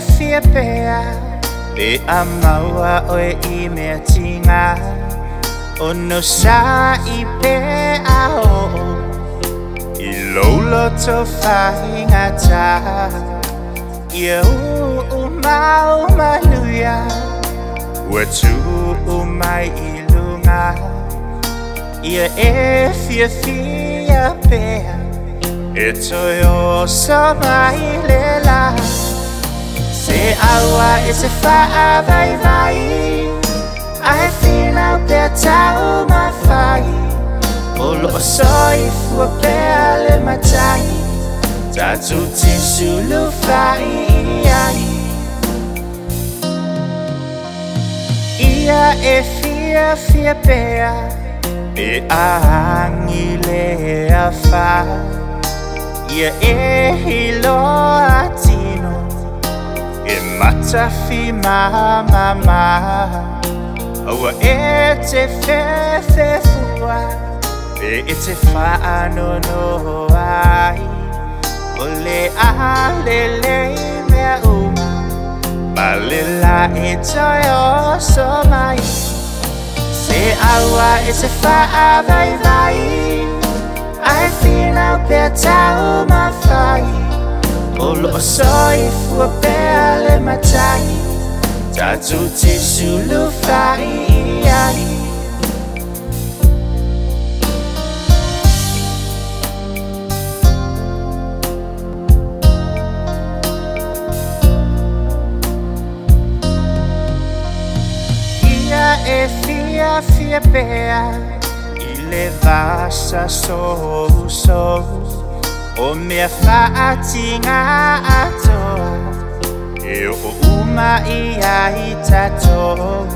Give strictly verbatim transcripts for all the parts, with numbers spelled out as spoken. Fiafia Pea, le amawa oe ime tinga, ono sa ipe ao, ilolo to fahinga ta, yehu umau maluya, wetu umai ilunga, ye e Fiafia Pea, etoyo samai lela. Se awa ese faa vai vai, ai fina pe tau ma fai, o lo soi fu pele matai, ta tutti sulu fai ai. Ia e Fiafia Pea, e angi le a fa, ia e hiloa tino, e mata fi mama ma, awa e te fe fe fua, e e te fa anono ai, ole a le le mea uma, ma le la e toyo so mai. Se awa e te fa a vai vai, ai fina pe tau ma fai, o lo soi fu a pele matai, ta tutti sulu fai ai. Ia e Fiafia Pea, i le vasa sou sou, o mea faa tinga atoa, e o uma ia i tatou,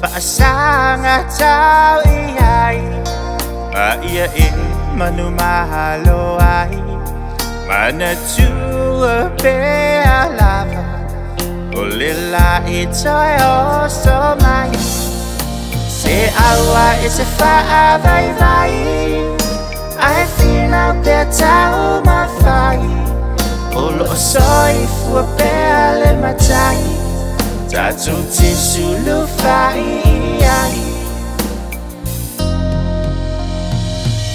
faa sanga tau iai, ma ia e manu mahalo ai, mana tua pe a lava, o lila i toi o so mai. Se awa e se faa vai vai, ai fina pe tau ma fai, o lo soi fu a pele matai, ta tutti sulu fai ai.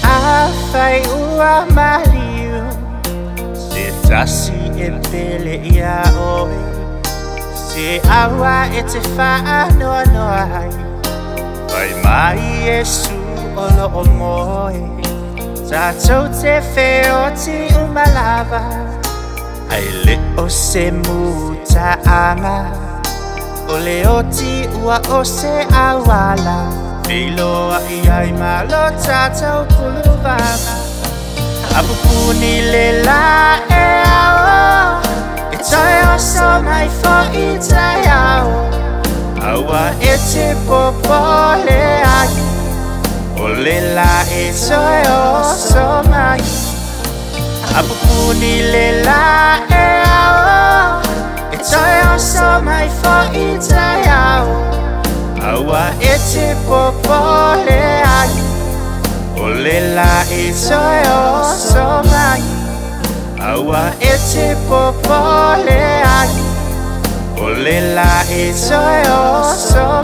A fai ua mariu, se tasi e pele ia oi, se awa e te faa noa noa ai, vai mai e su o lo omoi, ta tau te feoti umalava, ai le o se muta ama, o le oti ua o se awala, eiloa iai malo ta tau kuluvama, apupuni le la e ao, e toi o so mai fo i tai ao, awa e te popo le ai, o lela e toi o so mai, apupuni lela e ao, e toi o so mai fo i tai ao, awa e te popo le ai, o lela e toi o so mai, awa e te popo le ai, o lela e toi o so mai.